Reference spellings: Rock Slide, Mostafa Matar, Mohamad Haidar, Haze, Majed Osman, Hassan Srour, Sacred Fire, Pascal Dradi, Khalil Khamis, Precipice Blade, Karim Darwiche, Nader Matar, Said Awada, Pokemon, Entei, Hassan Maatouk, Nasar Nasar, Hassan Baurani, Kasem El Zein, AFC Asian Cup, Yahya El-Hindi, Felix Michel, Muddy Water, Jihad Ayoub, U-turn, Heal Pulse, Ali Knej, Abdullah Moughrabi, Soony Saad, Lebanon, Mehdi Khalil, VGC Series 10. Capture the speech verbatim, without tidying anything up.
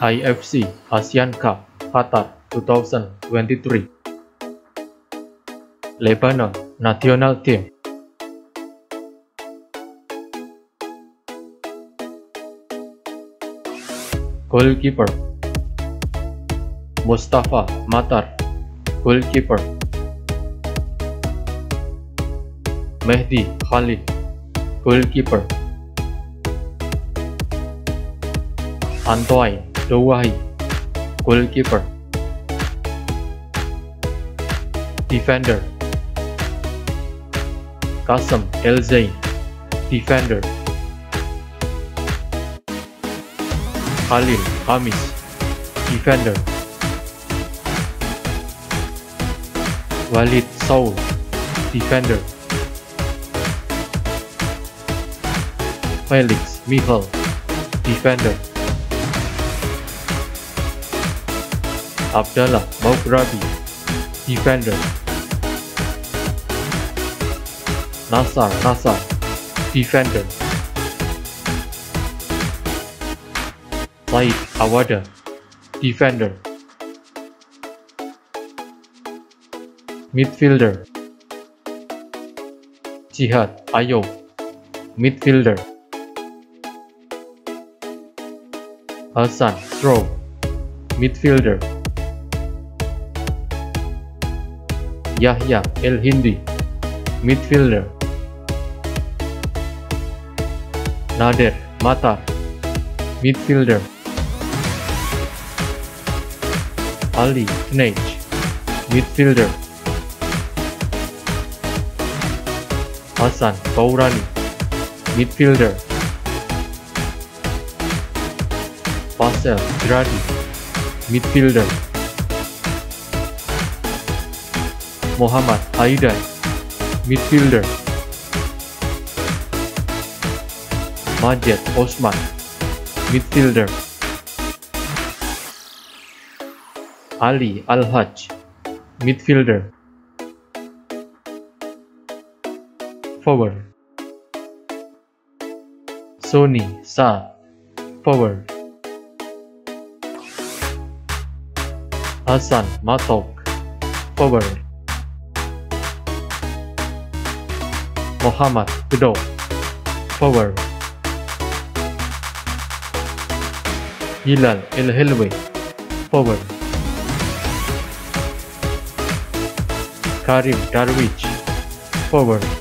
A F C Asian Cup Qatar twenty twenty-three. Lebanon National Team. Goalkeeper Mostafa Matar, goalkeeper. Mehdi Khalil, goalkeeper. Antoine Douaihy, goalkeeper. Defender Kasem El Zein, defender. Khalil Khamis, defender. Walid Shour, defender. Felix Michel, defender. Abdullah Moughrabi, defender. Nasar Nasar, defender. Said Awada, defender. Midfielder Jihad Ayoub, midfielder. Hassan Srour, midfielder. Yahya El-Hindi, midfielder. Nader Matar, midfielder. Ali Knej, midfielder. Hassan Baurani, midfielder. Pascal Dradi, midfielder. Mohamad Haidar, midfielder. Majed Osman, midfielder. Ali Al-Haj, midfielder. Forward Soony Saad, forward. Hassan Maatouk, forward. Mohamad Kdouh, forward. Hilal El-Helwe, forward. Karim Darwiche, forward.